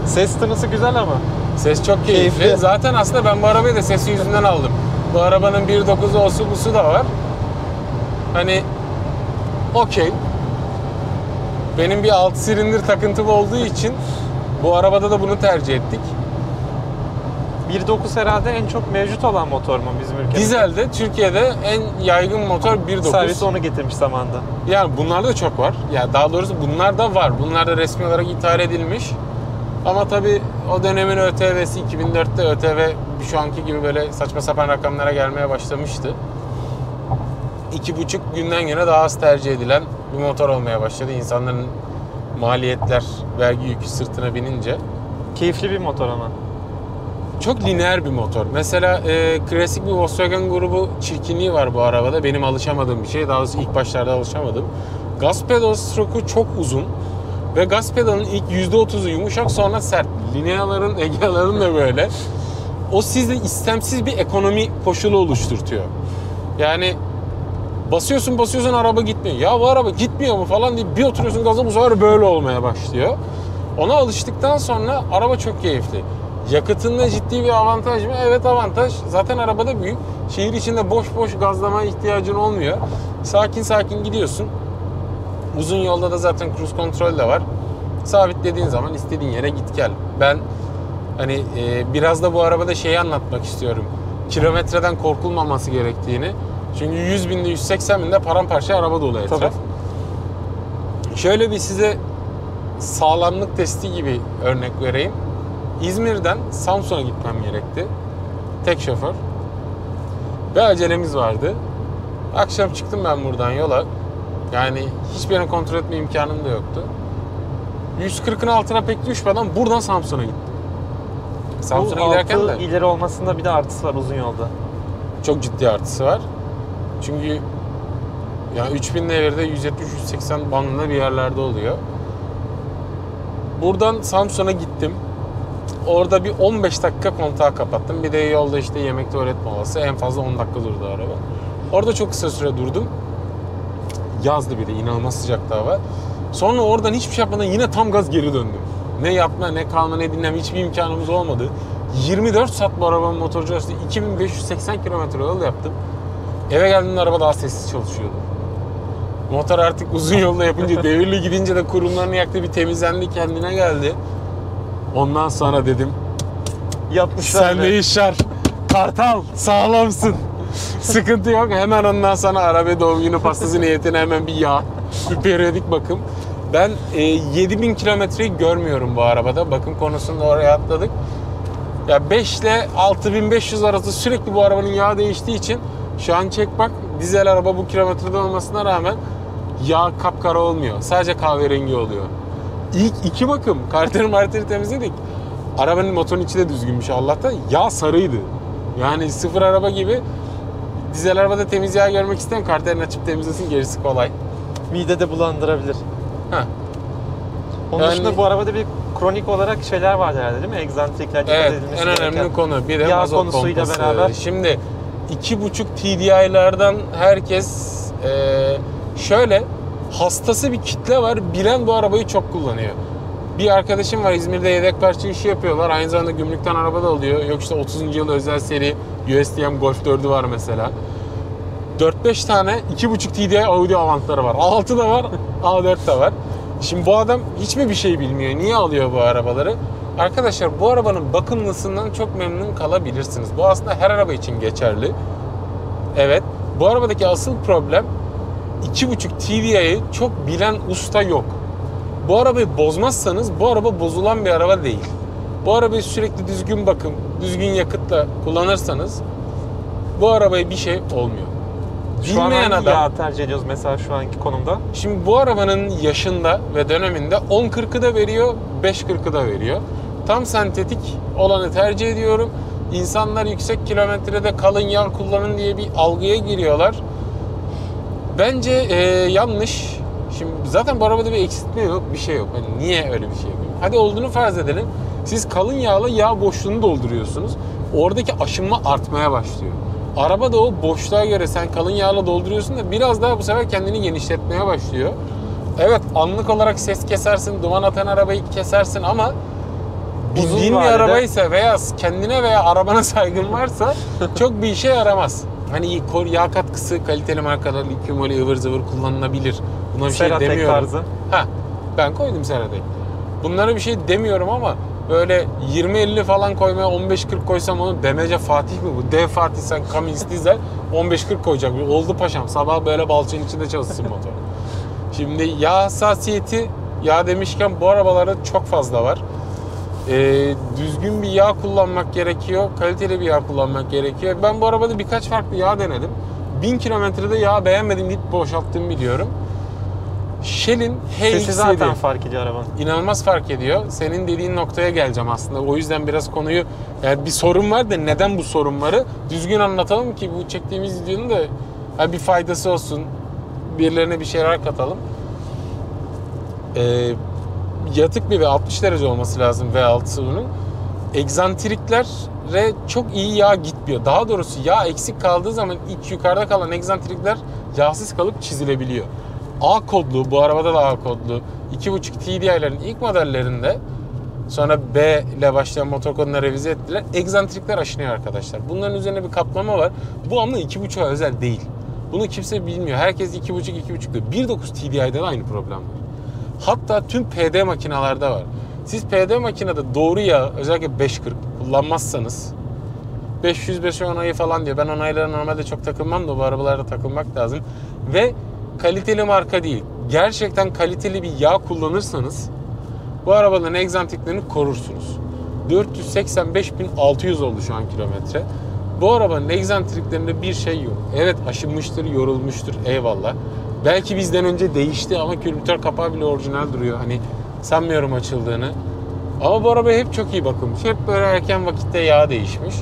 Ses tınısı güzel ama. Ses çok keyifli. keyifli. Zaten aslında ben bu arabayı da sesi yüzünden aldım. Bu arabanın bir nokta dokuzu osu busu da var. Hani okey. Benim bir alt silindir takıntım olduğu için bu arabada da bunu tercih ettik. bir nokta dokuz herhalde en çok mevcut olan motor mu bizim ülkemizde? Dizelde Türkiye'de en yaygın motor bir nokta dokuz. Servis onu getirmiş zamanında. Yani bunlarda da çok var. Ya yani daha doğrusu bunlar da var. Bunlar da resmi olarak ithal edilmiş. Ama tabii o dönemin ÖTV'si iki bin dörtte ÖTV şu anki gibi böyle saçma sapan rakamlara gelmeye başlamıştı. iki buçuk günden güne daha az tercih edilen bir motor olmaya başladı. İnsanların maliyetler, vergi yükü sırtına binince. Keyifli bir motor ama. Çok lineer bir motor. Mesela e, klasik bir Volkswagen grubu çirkinliği var bu arabada. Benim alışamadığım bir şey. Daha doğrusu ilk başlarda alışamadım. Gaz pedal stroku çok uzun. Ve gaz pedalının ilk yüzde otuzu yumuşak, sonra sert. Lineaların, Egeaların da böyle. O sizde istemsiz bir ekonomi koşulu oluşturtuyor. Yani... Basıyorsun basıyorsun araba gitmiyor. Ya bu araba gitmiyor mu falan diye bir oturuyorsun gaza, bu sefer böyle olmaya başlıyor. Ona alıştıktan sonra araba çok keyifli. Yakıtında ciddi bir avantaj mı? Evet avantaj. Zaten arabada büyük. Şehir içinde boş boş gazlamaya ihtiyacın olmuyor. Sakin sakin gidiyorsun. Uzun yolda da zaten cruise kontrol de var. Sabitlediğin zaman istediğin yere git gel. Ben hani e, biraz da bu arabada şeyi anlatmak istiyorum. kilometreden korkulmaması gerektiğini. Çünkü yüz binde, yüz seksen binde paramparça araba dolu etraf. Tabii. Şöyle bir size sağlamlık testi gibi örnek vereyim. İzmir'den Samsun'a gitmem gerekti. Tek şoför. Ve acelemiz vardı. Akşam çıktım ben buradan yola. Yani hiçbir yere kontrol etme imkanım da yoktu. yüz kırkın altına pek düşmeden buradan Samsun'a gittim. Samsun'a giderken de... ileri olmasında bir de artısı var uzun yolda. Çok ciddi artısı var. Çünkü yani üç bin devirde yüz yetmiş yüz seksen bandında bir yerlerde oluyor. Buradan Samsun'a gittim. Orada bir on beş dakika kontağı kapattım. Bir de yolda işte yemek, tuvalet molası. En fazla on dakika durdu araba. Orada çok kısa süre durdum. Yazdı bir de, inanılmaz sıcaktı hava. Sonra oradan hiçbir şey yapmadan yine tam gaz geri döndüm. Ne yapma, ne kalma, ne dinleme, hiçbir imkanımız olmadı. yirmi dört saat bu arabanın motorcu arasında iki bin beş yüz seksen kilometre yol yaptım. Eve geldiğimde araba daha sessiz çalışıyordu. Motor artık uzun yolda yapınca, devirli gidince de kurumlarını yaktı, bir temizlendi, kendine geldi. Ondan sonra dedim, yapmışlar. Sen de işler. Kartal, sağlamsın. Sıkıntı yok. Hemen ondan sonra araba doğum günü pastası niyetine hemen bir yağ, bir periyodik bakım. Ben e, yedi bin kilometreyi görmüyorum bu arabada. Bakım konusunda oraya atladık. Ya beş ile altı bin beş yüz arası sürekli bu arabanın yağı değiştiği için şu an çek bak, dizel araba bu kilometrede olmasına rağmen yağ kapkara olmuyor. Sadece kahverengi oluyor. İlk iki bakım, karteri marteri temizledik. Arabanın motorun içi de düzgünmüş Allah'tan. Yağ sarıydı. Yani sıfır araba gibi. Dizel arabada temiz yağ görmek isteyen karterini açıp temizlesin, gerisi kolay. Midede bulandırabilir. Heh. Onun yani, dışında bu arabada bir kronik olarak şeyler var herhalde değil mi? Egzantrikler. Evet, en önemli gereken konu. Bir de yağ konusuyla pompası beraber. Şimdi iki buçuk T D I'lerden herkes e, şöyle hastası bir kitle var. Bilen bu arabayı çok kullanıyor. Bir arkadaşım var, İzmir'de yedek parça işi yapıyorlar. Aynı zamanda gümrükten araba da alıyor. Yok işte otuzuncu yıl özel seri U S D M Golf dördü var mesela. dört beş tane iki buçuk T D I Audi Avant'ları var. altı da var, A dört de var. Şimdi bu adam hiç mi bir şey bilmiyor? Niye alıyor bu arabaları? Arkadaşlar, bu arabanın bakımlısından çok memnun kalabilirsiniz. Bu aslında her araba için geçerli. Evet, bu arabadaki asıl problem iki buçuk T D I'yi çok bilen usta yok. Bu arabayı bozmazsanız bu araba bozulan bir araba değil. Bu arabayı sürekli düzgün bakım, düzgün yakıtla kullanırsanız bu arabaya bir şey olmuyor. Şu an hangi yağı tercih ediyoruz mesela şu anki konumda? Şimdi bu arabanın yaşında ve döneminde on kırkı da veriyor, beş kırkı da veriyor. Tam sentetik olanı tercih ediyorum. İnsanlar yüksek kilometrede kalın yağ kullanın diye bir algıya giriyorlar. Bence ee, yanlış. Şimdi zaten bu arabada bir eksiltme yok, bir şey yok. Yani niye öyle bir şey yapayım? Hadi olduğunu farz edelim. Siz kalın yağla yağ boşluğunu dolduruyorsunuz. Oradaki aşınma artmaya başlıyor. Araba da o boşluğa göre sen kalın yağla dolduruyorsun da biraz daha bu sefer kendini genişletmeye başlıyor. Evet, anlık olarak ses kesersin, duman atan arabayı kesersin ama bildiğin bir arabaysa veya kendine veya arabana saygın varsa çok bir işe yaramaz. Hani yağ katkısı, kaliteli markalar, likyum oli ıvır zıvır kullanılabilir. Buna bir Seratek şey demiyorum. Tarzı. Ha, ben koydum Seratek. Bunlara bir şey demiyorum ama böyle yirmi elli falan koymaya on beş kırk koysam onu demece Fatih mi bu? Dev Fatih sen Cummins dizel on beş kırk koyacak. Oldu paşam, sabah böyle balçanın içinde çalışsın motor. Şimdi yağ hassasiyeti, yağ demişken bu arabalarda çok fazla var. Ee, düzgün bir yağ kullanmak gerekiyor, kaliteli bir yağ kullanmak gerekiyor. Ben bu arabada birkaç farklı yağ denedim. bin kilometrede yağ beğenmedim deyip boşalttığımı biliyorum. Shell'in H X yedi. Sesi zaten fark ediyor arabanın. İnanılmaz fark ediyor. Senin dediğin noktaya geleceğim aslında. O yüzden biraz konuyu, yani bir sorun var da neden bu sorunları düzgün anlatalım ki bu çektiğimiz videonun da yani bir faydası olsun. Birilerine bir şeyler katalım. Ee, yatık bir ve altmış derece olması lazım V altısı bunun. Egzantriklere çok iyi yağ gitmiyor. Daha doğrusu yağ eksik kaldığı zaman iç yukarıda kalan egzantrikler yağsız kalıp çizilebiliyor. A kodlu, bu arabada da A kodlu iki buçuk T D I'lerin ilk modellerinde sonra B ile başlayan motor koduna revize ettiler. Egzantrikler aşınıyor arkadaşlar. Bunların üzerine bir kaplama var. Bu ama iki buçuğa özel değil. Bunu kimse bilmiyor. Herkes iki buçuk iki buçuk diyor. bir dokuz T D I'de de aynı problem var. Hatta tüm P D makinelerde var. Siz P D makinede doğru yağı özellikle beş kırk kullanmazsanız beş yüz beşe onayı falan diyor. Ben onaylara normalde çok takılmam da bu arabalarda takılmak lazım. Ve kaliteli marka değil. Gerçekten kaliteli bir yağ kullanırsanız bu arabaların egzantiklerini korursunuz. dört yüz seksen beş bin altı yüz oldu şu an kilometre. Bu arabanın egzantriklerinde bir şey yok. Evet aşınmıştır, yorulmuştur, eyvallah. Belki bizden önce değişti ama külbütör kapağı bile orijinal duruyor. Hani sanmıyorum açıldığını. Ama bu araba hep çok iyi bakılmış. Hep böyle erken vakitte yağ değişmiş.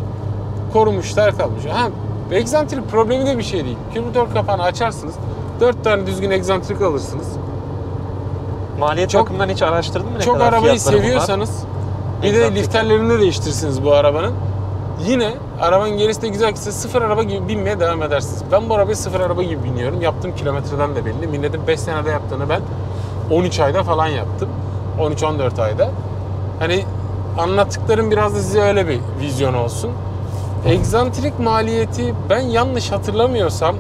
Korumuşlar kalmış. Ha, egzantrik problemi de bir şey değil. Külbütör kapağını açarsınız. dört tane düzgün egzantrik alırsınız. Maliyet çok, bakımından hiç araştırdın mı? Ne çok kadar arabayı seviyorsanız bunlar? Bir de lifterlerini değiştirsiniz bu arabanın. Yine arabanın gerisi de güzel ki size sıfır araba gibi binmeye devam edersiniz. Ben bu arabayı sıfır araba gibi biniyorum. Yaptığım kilometreden de belli. Milletin beş senede yaptığını ben on üç ayda falan yaptım. on üç on dört ayda. Hani anlattıklarım biraz da size öyle bir vizyon olsun. Egzantrik maliyeti ben yanlış hatırlamıyorsam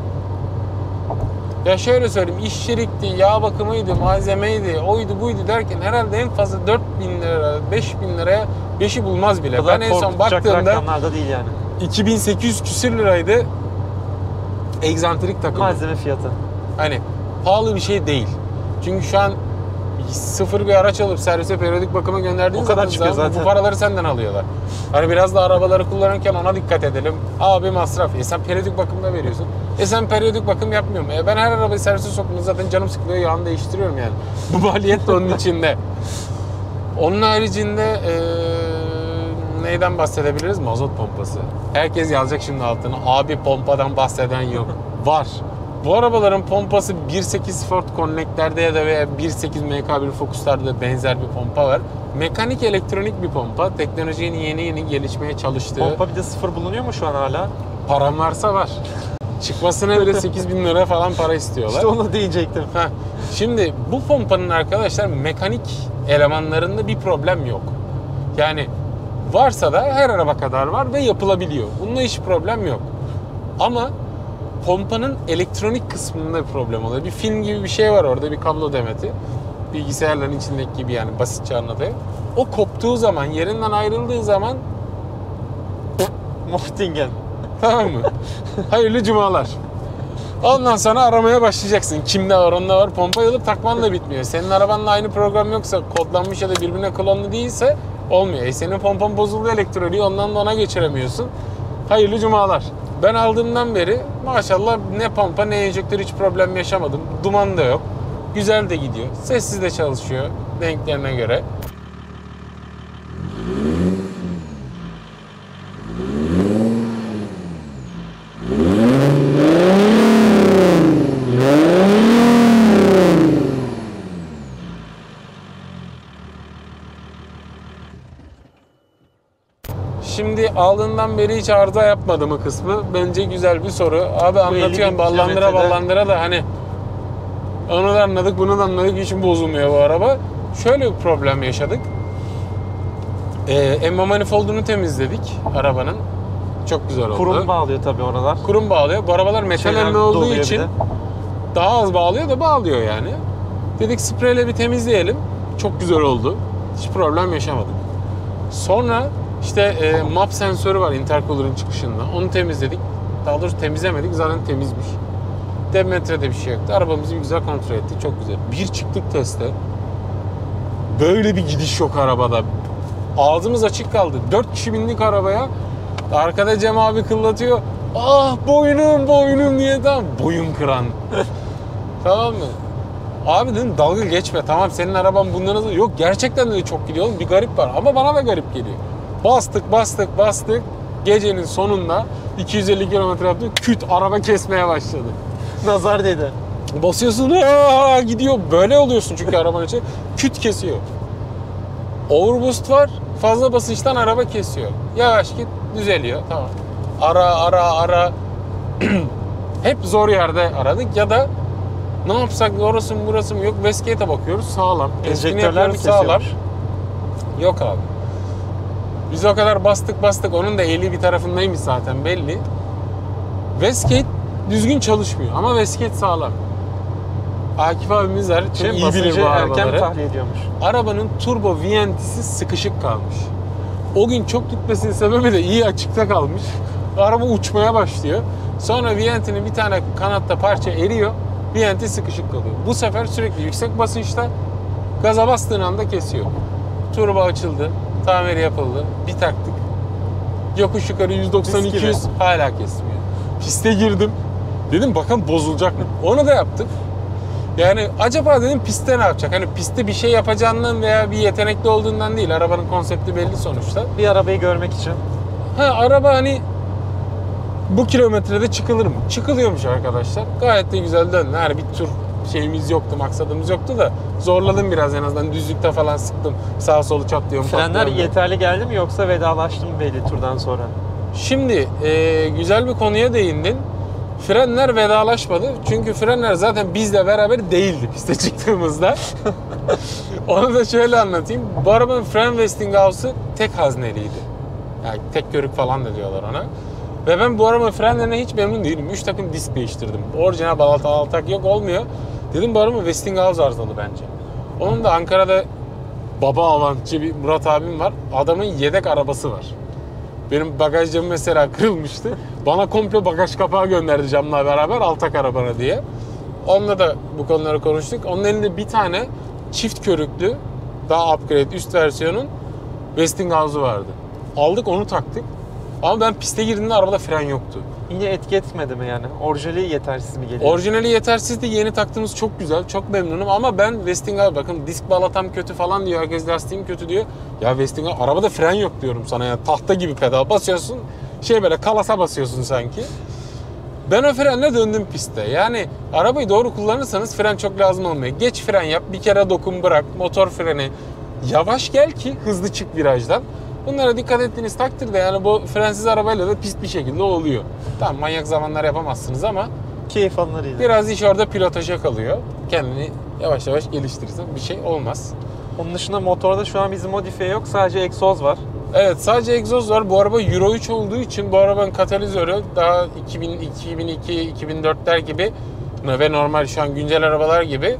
ya şöyle söyleyeyim, işçilikti, yağ bakımıydı, malzemeydi, oydu buydu derken herhalde en fazla dört bin lira, beş bin liraya beşi bulmaz bile. Ben en son baktığımda değil yani. iki bin sekiz yüz küsür liraydı egzantrik takımı. Malzeme fiyatı. Hani pahalı bir şey değil. Çünkü şu an sıfır bir araç alıp servise periyodik bakıma gönderdiğin zaman zaten bu paraları senden alıyorlar. Hani biraz da arabaları kullanırken ona dikkat edelim. Abi masraf. E sen periyodik bakımda veriyorsun. E sen periyodik bakım yapmıyorum. E ben her arabayı servise soktuğumda zaten canım sıkılıyor, yağını değiştiriyorum yani. Bu maliyet de onun içinde. Onun haricinde ee, neyden bahsedebiliriz? Mazot pompası. Herkes yazacak şimdi altına. Abi pompadan bahseden yok. Var. Bu arabaların pompası bir nokta sekiz Ford Connect'lerde ya da veya bir nokta sekiz M K bir Focus'larda da benzer bir pompa var. Mekanik elektronik bir pompa. Teknolojinin yeni yeni gelişmeye çalıştığı. Pompa bir de sıfır bulunuyor mu şu an hala? Param varsa var. Çıkmasına bile sekiz bin lira falan para istiyorlar. İşte onu diyecektim. Heh. Şimdi bu pompanın arkadaşlar mekanik elemanlarında bir problem yok. Yani varsa da her araba kadar var ve yapılabiliyor. Bununla hiç problem yok. Ama pompanın elektronik kısmında bir problem oluyor. Bir film gibi bir şey var orada, bir kablo demeti. Bilgisayarların içindeki gibi yani, basitçe anlatayım. O koptuğu zaman, yerinden ayrıldığı zaman muhtingen. Tamam mı? Hayırlı cumalar. Ondan sonra aramaya başlayacaksın. Kimde var, onda var. Pompa alıp takman da bitmiyor. Senin arabanla aynı program yoksa, kodlanmış ya da birbirine klonlu değilse olmuyor. E senin pompan bozuldu elektroliği, ondan da ona geçiremiyorsun. Hayırlı cumalar. Ben aldığımdan beri maşallah ne pompa ne enjektör hiç problem yaşamadım. Duman da yok. Güzel de gidiyor. Sessiz de çalışıyor denklerine göre. Şimdi aldığından beri hiç arıza yapmadı mı kısmı bence güzel bir soru. Abi anlatıyorum ballandıra ballandıra da hani onu da anladık bunu da anladık, hiç bozulmuyor bu araba. Şöyle bir problem yaşadık. Ee, Emme manifoldunu temizledik arabanın. Çok güzel oldu. Kurum bağlıyor tabii oralar. Kurum bağlıyor. Bu arabalar metal emme olduğu için daha az bağlıyor da bağlıyor yani. Dedik spreyle bir temizleyelim. Çok güzel oldu. Hiç problem yaşamadık. Sonra İşte e, map sensörü var intercooler'ın çıkışında. Onu temizledik. Daha doğrusu temizlemedik. Zaten temizmiş. Demetrede bir şey yoktu. Arabamızı güzel kontrol ettik. Çok güzel. Bir çıktık teste. Böyle bir gidiş yok arabada. Ağzımız açık kaldı. Dört kişi bindik arabaya. Arkada Cem abi kıllatıyor. Ah boynum boynum diye tam boyun kıran. Tamam mı? Abi dedim dalga geçme. Tamam senin araban bundan hızlı. Yok gerçekten de çok gidiyor oğlum. Bir garip var. Ama bana da garip geliyor. Bastık, bastık, bastık. Gecenin sonunda iki yüz elli kilometre yaptık. Küt araba kesmeye başladı. Nazar dedi. Basıyorsun, aa, gidiyor. Böyle oluyorsun çünkü arabanın içi. Küt kesiyor. Overboost var. Fazla basınçtan araba kesiyor. Yavaş git, düzeliyor. Tamam. Ara, ara, ara. Hep zor yerde aradık. Ya da ne yapsak, orası mı, burası mı? Yok, Westgate'e bakıyoruz. Sağlam. Enjektörler mi kesiyormuş? Sağlam. Yok abi. Biz o kadar bastık bastık, onun da eli bir tarafındaymış zaten belli. Westgate düzgün çalışmıyor ama Westgate sağlam. Akif abimiz var, çok iyi bilir bu arabaları. Erken tahliye ediyormuş. Arabanın turbo V N T'si sıkışık kalmış. O gün çok gitmesinin sebebi de iyi açıkta kalmış. Araba uçmaya başlıyor. Sonra Vienti'nin bir tane kanatta parça eriyor. Vienti sıkışık kalıyor. Bu sefer sürekli yüksek basınçta gaza bastığın anda kesiyor. Turbo açıldı. Tamir yapıldı. Bir taktık. Yokuş yukarı yüz doksan iki yüz hala kesmiyor. Piste girdim. Dedim bakalım bozulacak mı? Onu da yaptık. Yani acaba dedim pistte ne yapacak? Hani pistte bir şey yapacağından veya bir yetenekli olduğundan değil. Arabanın konsepti belli sonuçta. Bir arabayı görmek için. Ha araba hani bu kilometrede çıkılır mı? Çıkılıyormuş arkadaşlar. Gayet de güzel döndü. Her bir tur şeyimiz yoktu, maksadımız yoktu da zorladım biraz en azından. Düzlükte falan sıktım. Sağa solu çatlıyor mu? Frenler yeterli geldi mi yoksa vedalaştı mı belli turdan sonra? Şimdi e, güzel bir konuya değindin. Frenler vedalaşmadı. Çünkü frenler zaten bizle beraber değildi piste çıktığımızda. Onu da şöyle anlatayım. Bu arabanın fren Westinghouse'u tek hazneliydi. Yani tek körük falan da diyorlar ona. Ve ben bu arabanın frenlerine hiç memnun değilim. Üç takım disk değiştirdim. Orijinal balata altak yok, olmuyor. Dedim bu araba Westinghouse arızalı bence. Onun da Ankara'da baba avantçı bir Murat abim var. Adamın yedek arabası var. Benim bagaj camı mesela kırılmıştı. Bana komple bagaj kapağı gönderdi camla beraber altak arabana diye. Onunla da bu konuları konuştuk. Onun elinde bir tane çift körüklü, daha upgrade üst versiyonun Westinghouse'u vardı. Aldık onu taktık. Ama ben piste girdiğimde arabada fren yoktu. Yine etki etmedi mi yani? Orijinali yetersiz mi geliyor? Orijinali yetersizdi. Yeni taktığımız çok güzel. Çok memnunum ama ben Westinghouse bakın disk balatam kötü falan diyor. Herkes lastiğim kötü diyor. Ya Westinghouse arabada fren yok diyorum sana ya. Tahta gibi pedal basıyorsun. Şey böyle kalasa basıyorsun sanki. Ben o frenle döndüm piste. Yani arabayı doğru kullanırsanız fren çok lazım olmuyor. Geç fren yap. Bir kere dokun bırak. Motor freni. Yavaş gel ki hızlı çık virajdan. Bunlara dikkat ettiğiniz takdirde yani bu frensiz arabayla da pist bir şekilde oluyor. Tamam manyak zamanlar yapamazsınız ama keyif anlarıyla. Biraz iş orada pilotaja kalıyor. Kendini yavaş yavaş geliştirirsen bir şey olmaz. Onun dışında motorda şu an bizim modifiye yok. Sadece egzoz var. Evet sadece egzoz var. Bu araba Euro üç olduğu için bu arabanın katalizörü daha iki bin, iki bin iki, iki bin dörtler gibi ve normal şu an güncel arabalar gibi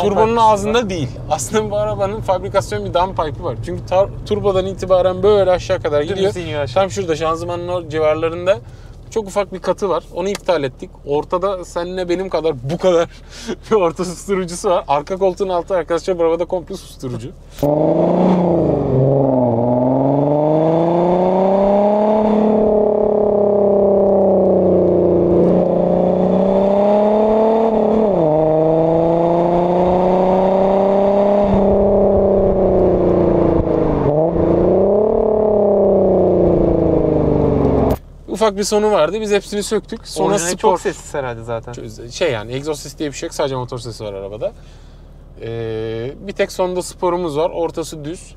turbonun ağzında değil. Aslında bu arabanın fabrikasyon bir downpipe'ı var. Çünkü turbodan itibaren böyle aşağı kadar gidiyor. Tam şurada şanzımanın civarlarında çok ufak bir katı var. Onu iptal ettik. Ortada seninle benim kadar bu kadar bir orta susturucusu var. Arka koltuğun altı arkadaşlar bu arabada komple susturucu. Ufak bir sonu vardı. Biz hepsini söktük. Sonra spor. Çok sessiz herhalde zaten. Şey yani egzoz sesi diye bir şey yok. Sadece motor sesi var arabada. Ee, bir tek sonunda sporumuz var. Ortası düz.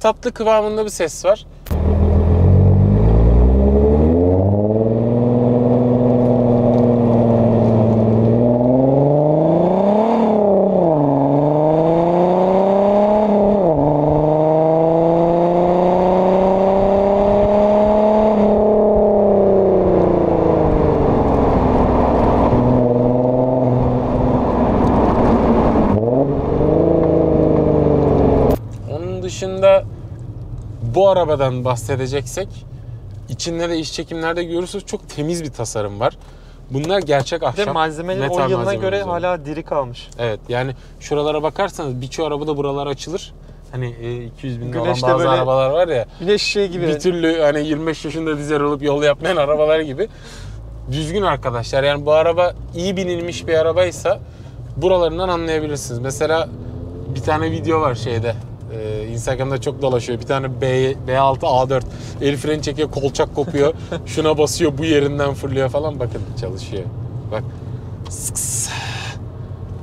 Tatlı kıvamında bir ses var. Bu arabadan bahsedeceksek içinde de iş çekimlerde görürsünüz çok temiz bir tasarım var. Bunlar gerçek ahşap. Ve malzemeler o yılına göre üzerinde. Hala diri kalmış. Evet yani şuralara bakarsanız birçok arabada buralar açılır. Hani iki yüz bin olan bazı böyle, arabalar var ya. Güneş şey gibi. Bir türlü hani yirmi beş yaşında dizel olup yol yapmayan arabalar gibi. Düzgün arkadaşlar yani bu araba iyi binilmiş bir arabaysa buralarından anlayabilirsiniz. Mesela bir tane video var şeyde. Instagram'da çok dolaşıyor. Bir tane B altı A dört. El freni çekiyor, kolçak kopuyor. Şuna basıyor, bu yerinden fırlıyor falan. Bakın çalışıyor. Bak.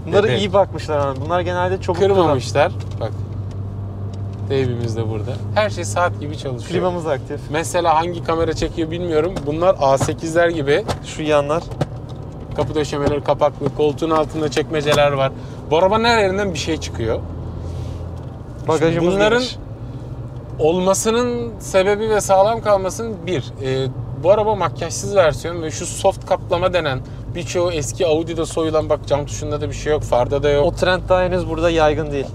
Bunlara evet. iyi bakmışlar. Bunlar genelde çabuk kırmamışlar. Kadar. Bak. Teybimiz de burada. Her şey saat gibi çalışıyor. Klimamız aktif. Mesela hangi kamera çekiyor bilmiyorum. Bunlar A sekizler gibi. Şu yanlar. Kapı döşemeleri kapaklı. Koltuğun altında çekmeceler var. Bu arabanın her yerinden bir şey çıkıyor. Bunların geniş. Olmasının sebebi ve sağlam kalmasının bir, e, bu araba makyajsız versiyon ve şu soft kaplama denen birçoğu eski Audi'de soyulan bak cam tuşunda da bir şey yok, farda da yok. O trend daha henüz burada yaygın değil.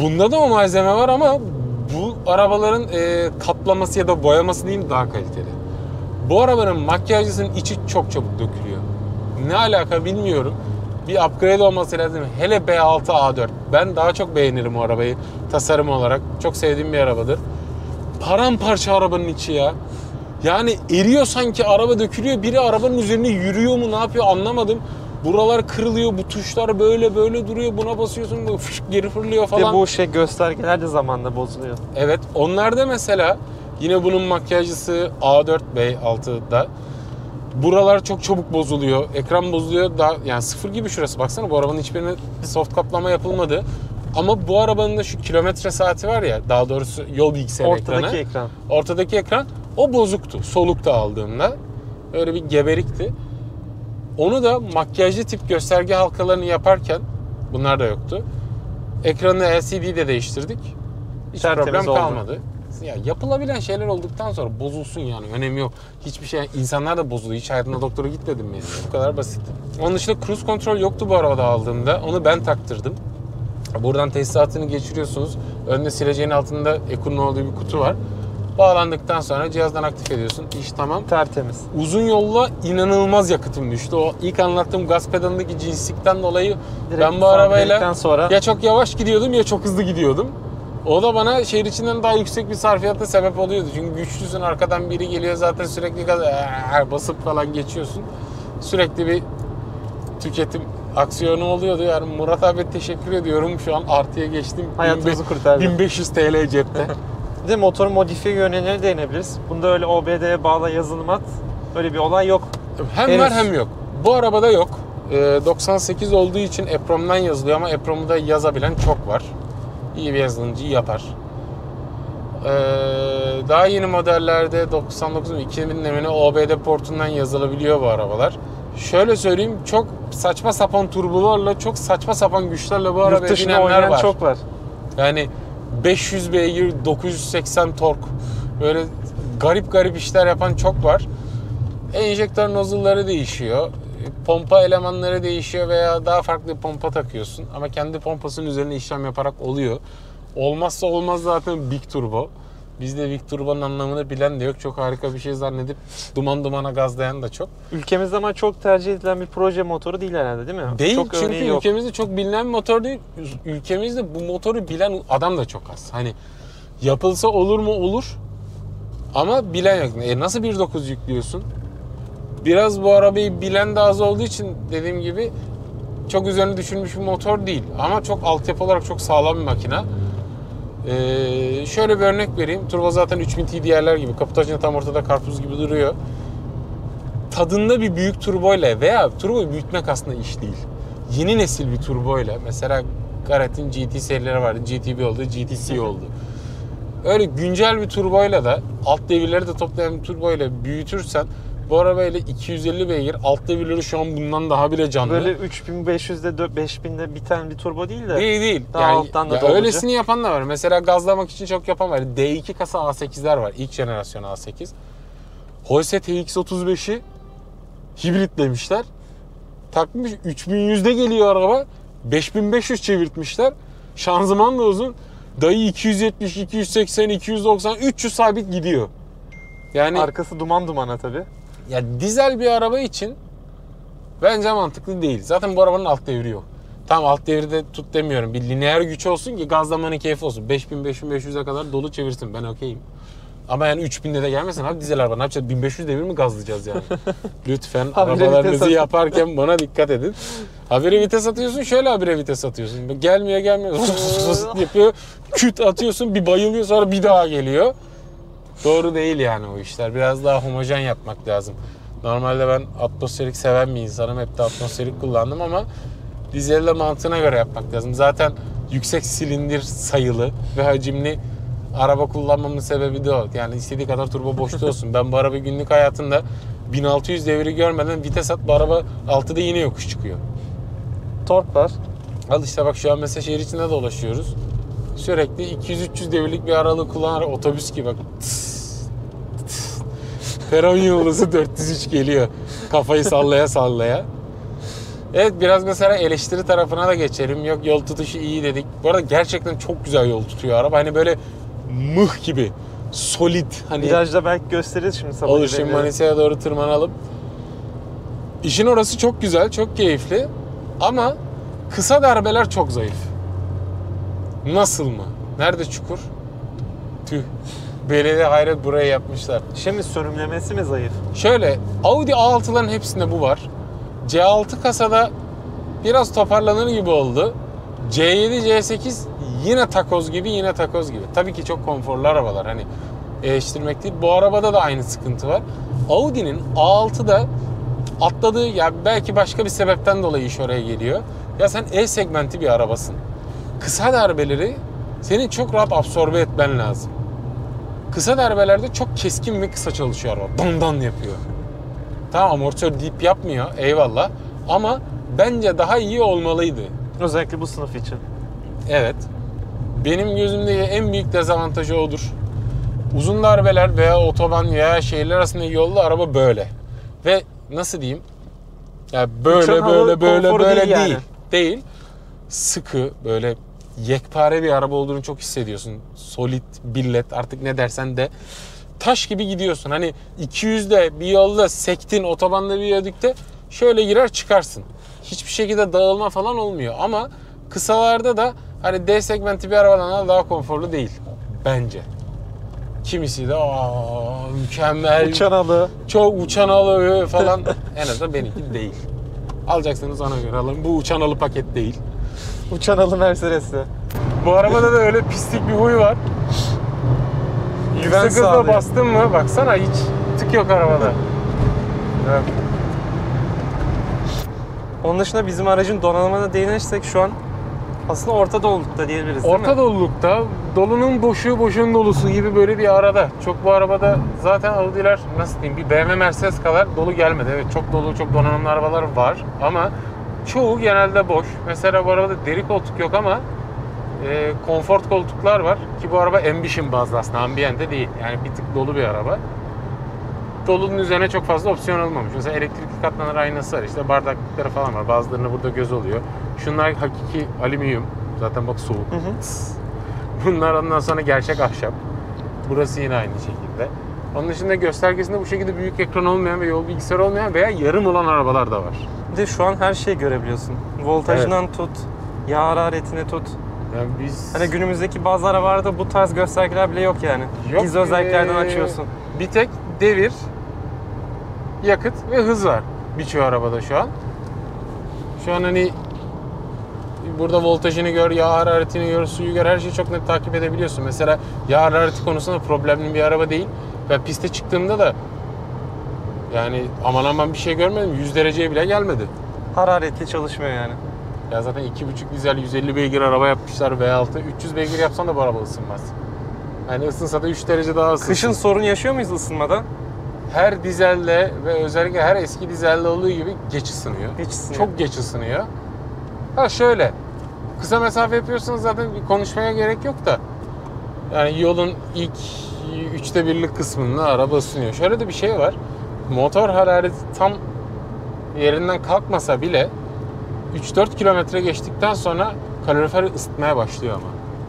Bunda da o malzeme var ama bu arabaların e, kaplaması ya da boyaması diyeyim daha kaliteli. Bu arabanın makyajcısının içi çok çabuk dökülüyor. Ne alaka bilmiyorum. Bir upgrade olması lazım. Hele B altı A dört. Ben daha çok beğenirim o arabayı tasarım olarak. Çok sevdiğim bir arabadır. Paramparça arabanın içi ya. Yani eriyor sanki, araba dökülüyor. Biri arabanın üzerine yürüyor mu, ne yapıyor anlamadım. Buralar kırılıyor, bu tuşlar böyle böyle duruyor. Buna basıyorsun, bu fışk geri fırlıyor falan. Bir de bu şey göstergeler de zamanla bozuluyor. Evet, onlar da mesela yine bunun makyajcısı A dört B altıda. Buralar çok çabuk bozuluyor, ekran bozuluyor. Daha, yani sıfır gibi şurası. Baksana bu arabanın hiçbirine soft kaplama yapılmadı. Ama bu arabanın da şu kilometre saati var ya, daha doğrusu yol bilgisayar ekranı. Ortadaki ekran. Ortadaki ekran. O bozuktu. Solukta aldığımda. Öyle bir geberikti. Onu da makyajlı tip gösterge halkalarını yaparken, bunlar da yoktu. Ekranı L C D'de değiştirdik. Hiç tertemiz problem oldu. Kalmadı. Ya yapılabilen şeyler olduktan sonra bozulsun yani. Önemi yok. Hiçbir şey, insanlar da bozuluyor. Hiç hayatımda doktora gitmedim yani. Bu kadar basit. Onun dışında cruise control yoktu bu arabada aldığımda. Onu ben taktırdım. Buradan tesisatını geçiriyorsunuz. Önde sileceğin altında Eku'nun olduğu bir kutu var. Bağlandıktan sonra cihazdan aktif ediyorsun. İş tamam. Tertemiz. Uzun yolla inanılmaz yakıtım düştü. O ilk anlattığım gaz pedalındaki cinslikten dolayı direkt ben bu arabayla sonra... ya çok yavaş gidiyordum ya çok hızlı gidiyordum. O da bana şehir içinden daha yüksek bir sarfiyata sebep oluyordu. Çünkü güçlüsün, arkadan biri geliyor zaten sürekli gaz ee, basıp falan geçiyorsun. Sürekli bir tüketim aksiyonu oluyordu. Yani Murat abi teşekkür ediyorum. Şu an artıya geçtim. Hayatımızı kurtardı. bin beş yüz T L cepte. Bir de motor modifiye yönlerine değinebiliriz. Bunda öyle O B D'ye bağla yazılım at, öyle bir olay yok. Hem henüz var hem yok. Bu arabada yok. E, doksan sekiz olduğu için EPROM'dan yazılıyor ama EPROM'u da yazabilen çok var. İyi bir yazılımcı yapar. E, daha yeni modellerde doksan dokuz iki bin O B D portundan yazılabiliyor bu arabalar. Şöyle söyleyeyim, çok saçma sapan turbolarla, çok saçma sapan güçlerle bu arabaya binenler var. Çok var. Yani beş yüz beygir, dokuz yüz seksen tork, böyle garip garip işler yapan çok var. Enjektör nozzle'ları değişiyor, pompa elemanları değişiyor veya daha farklı bir pompa takıyorsun. Ama kendi pompasının üzerine işlem yaparak oluyor. Olmazsa olmaz zaten Big Turbo. Bizde Big Turbo'nun anlamını bilen de yok. Çok harika bir şey zannedip duman dumana gazlayan da çok. Ülkemizde ama çok tercih edilen bir proje motoru değil herhalde, değil mi? Değil, çok çünkü ülkemizde yok. Çok bilinen bir motor değil. Ülkemizde bu motoru bilen adam da çok az. Hani yapılsa olur mu, olur ama bilen yok. E nasıl bir nokta dokuz yüklüyorsun? Biraz bu arabayı bilen de az olduğu için dediğim gibi çok üzerine düşünmüş bir motor değil. Ama çok altyapı olarak çok sağlam bir makine. Ee, şöyle bir örnek vereyim. Turbo zaten üç bin T D'ler gibi. Kaputajın tam ortada karpuz gibi duruyor. Tadında bir büyük turboyla veya turboyu büyütmek aslında iş değil. Yeni nesil bir turboyla. Mesela Garrett'in G T serileri vardı. G T B oldu, G T C oldu. Öyle güncel bir turboyla da alt devirleri de toplayan bir turboyla büyütürsen bu arabayla iki yüz elli beygir, alt devirleri şu an bundan daha bile canlı. Böyle üç bin beş yüzde beş binde biten bir turbo değil de. Değil değil. Daha yani, alttan da ya öylesini yapan da var. Mesela gazlamak için çok yapan var. D iki kasa A sekizler var. İlk jenerasyon A sekiz. Oysa T X otuz beşi hibritlemişler. Takmış üç bin yüzde geliyor araba. beş bin beş yüz çevirtmişler. Şanzıman da uzun. Dayı iki yüz yetmiş, iki yüz seksen, iki yüz doksan, üç yüz sabit gidiyor. Yani arkası duman dumana tabii. Ya dizel bir araba için bence mantıklı değil. Zaten bu arabanın alt devri yok. Tam alt devirde tut demiyorum. Bir lineer güç olsun ki gazlamanın keyfi olsun. beş bin beş bin beş yüze kadar dolu çevirsin, ben okeyim. Ama yani üç binde de gelmesin abi dizel araba. Ne yapacağız? bin beş yüz devir mi gazlayacağız yani? Lütfen arabalarınızı yaparken buna dikkat edin. Habire vites atıyorsun, şöyle habire vites atıyorsun. Gelmiyor gelmiyor. yapıyor. Küt atıyorsun, bir bayılıyor, sonra bir daha geliyor. Doğru değil yani o işler. Biraz daha homojen yapmak lazım. Normalde ben atmosferik seven bir insanım. Hep de atmosferik kullandım ama dizelle mantığına göre yapmak lazım. Zaten yüksek silindir sayılı ve hacimli araba kullanmamın sebebi de o. Yani istediği kadar turbo boşta olsun. Ben bu araba günlük hayatında bin altı yüz deviri görmeden vites at, bu araba altıda yine yokuş çıkıyor. Tork var. Al işte bak, şu an mesela şehir içinde dolaşıyoruz. Sürekli iki yüz üç yüz devirlik bir aralığı kullanarak otobüs gibi bak. Peron yıldızı dört yüz üç geliyor. Kafayı sallaya sallaya. Evet, biraz mesela eleştiri tarafına da geçelim. Yok yol tutuşu iyi dedik. Bu arada gerçekten çok güzel yol tutuyor araba. Hani böyle mıh gibi solid. Hani virajda belki gösteririz şimdi sabah. Olur, şimdi Manisa'ya doğru tırmanalım. İşin orası çok güzel, çok keyifli ama kısa darbeler çok zayıf. Nasıl mı? Nerede çukur? Tüh. Belediye hayret burayı yapmışlar. Şimdi sürümlemesi mi zayıf? Şöyle, Audi A altıların hepsinde bu var. C altı kasada biraz toparlanır gibi oldu. C yedi, C sekiz yine takoz gibi, yine takoz gibi. Tabii ki çok konforlu arabalar, hani eleştirmek değil. Bu arabada da aynı sıkıntı var. Audi'nin A altıda atladığı, ya belki başka bir sebepten dolayı iş oraya geliyor. Ya sen E segmenti bir arabasın. Kısa darbeleri senin çok rahat absorbe etmen lazım. Kısa darbelerde çok keskin ve kısa çalışıyor araba. Dandan yapıyor. Tamam, amortisör dip yapmıyor, eyvallah. Ama bence daha iyi olmalıydı. Özellikle bu sınıf için. Evet. Benim gözümdeki en büyük dezavantajı odur. Uzun darbeler veya otoban veya şehirler arasındaki yolda araba böyle. Ve nasıl diyeyim? Yani böyle böyle böyle böyle, böyle değil, yani. değil. Değil. Sıkı, böyle yekpare bir araba olduğunu çok hissediyorsun. Solid, billet, artık ne dersen de. Taş gibi gidiyorsun. Hani iki yüzde bir yolda sektin, otobanda bir yödükte şöyle girer çıkarsın. Hiçbir şekilde dağılma falan olmuyor. Ama kısalarda da hani D segmenti bir arabadan daha konforlu değil. Bence. Kimisi de aa, mükemmel. Uçan alı. Çok uçan alı falan. En azından benimki değil. Alacaksanız ona göre alın. Bu uçan alı paket değil. Uçan alı Mercedes'te. Bu arabada da öyle pislik bir huy var. Yüksek hızla bastın mı? Baksana hiç tık yok arabada. Evet. Onun dışında bizim aracın donanımına değinirsek şu an aslında orta dolulukta diyebiliriz, değil mi? Orta dolulukta, dolunun boşu boşun dolusu gibi böyle bir arada. Çok bu arabada zaten Audi'ler, nasıl diyeyim, bir B M W Mercedes kadar dolu gelmedi. Evet, çok dolu, çok donanımlı arabalar var ama çoğu genelde boş. Mesela bu arabada deri koltuk yok ama e, konfort koltuklar var ki bu araba ambition bazlı aslında, ambiente değil. Yani bir tık dolu bir araba. Dolunun üzerine çok fazla opsiyon almamış. Mesela elektrikli katlanır aynası var, işte bardaklıkları falan var. Bazılarında burada göz oluyor. Şunlar hakiki alüminyum. Zaten bak soğuk. Hı hı. Bunlar ondan sonra gerçek ahşap. Burası yine aynı şekilde. Onun dışında göstergesinde bu şekilde büyük ekran olmayan ve yol bilgisayarı olmayan veya yarım olan arabalar da var. Bir de şu an her şeyi görebiliyorsun. Voltajından evet. Tut, yağ hararetine tut. Yani biz... Hani günümüzdeki bazı arabalarda bu tarz göstergeler bile yok yani. Yok. Gizli özelliklerden ee... açıyorsun. Bir tek devir, yakıt ve hız var birçok arabada şu an. Şu an hani burada voltajını gör, yağ hararetini gör, suyu gör, her şeyi çok net takip edebiliyorsun. Mesela yağ harareti konusunda problemli bir araba değil. Ben piste çıktığımda da yani aman aman bir şey görmedim. yüz dereceye bile gelmedi. Hararetli çalışmıyor yani. Ya zaten iki buçuk dizel yüz elli beygir araba yapmışlar V altı. üç yüz beygir yapsan da bu araba ısınmaz. Yani ısınsa da üç derece daha ısınsın. Kışın sorun yaşıyor muyuz ısınmada? Her dizelle ve özellikle her eski dizelle olduğu gibi geç ısınıyor. Geç ısınıyor. Çok geç ısınıyor. Ha şöyle, kısa mesafe yapıyorsanız zaten bir konuşmaya gerek yok da. Yani yolun ilk üçte birlik kısmında araba ısınıyor. Şöyle de bir şey var. Motor harareti tam yerinden kalkmasa bile üç dört kilometre geçtikten sonra kalorifer ısıtmaya başlıyor ama.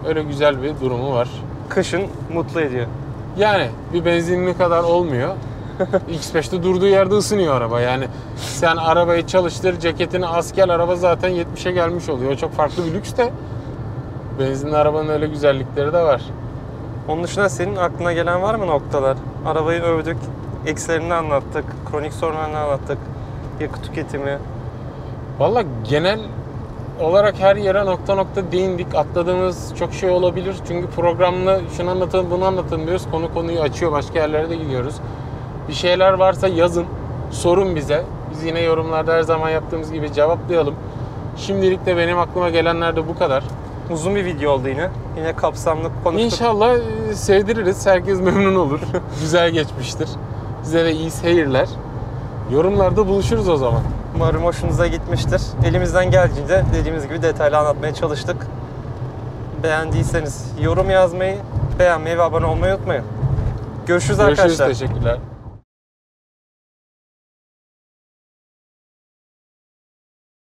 Öyle güzel bir durumu var. Kışın mutlu ediyor. Yani bir benzinli kadar olmuyor. X beş'te durduğu yerde ısınıyor araba. Yani sen arabayı çalıştır, ceketini as, gel, araba zaten yetmişe gelmiş oluyor. O çok farklı bir lüks de benzinli arabanın öyle güzellikleri de var. Onun dışında senin aklına gelen var mı noktalar? Arabayı övdük, eksilerini anlattık, kronik sorunlarını anlattık, yakıt tüketimi. Valla genel olarak her yere nokta nokta değindik. Atladığımız çok şey olabilir. Çünkü programla şunu anlatalım, bunu anlatalım diyoruz. Konu konuyu açıyor. Başka yerlere de gidiyoruz. Bir şeyler varsa yazın, sorun bize. Biz yine yorumlarda her zaman yaptığımız gibi cevaplayalım. Şimdilik de benim aklıma gelenler de bu kadar. Uzun bir video oldu yine. Yine kapsamlı konuştuk. İnşallah sevdiririz. Herkes memnun olur. Güzel geçmiştir. Size de iyi seyirler. Yorumlarda buluşuruz o zaman. Umarım hoşunuza gitmiştir. Elimizden geldiğince dediğimiz gibi detaylı anlatmaya çalıştık. Beğendiyseniz yorum yazmayı, beğenmeyi ve abone olmayı unutmayın. Görüşürüz, Görüşürüz arkadaşlar. Teşekkürler.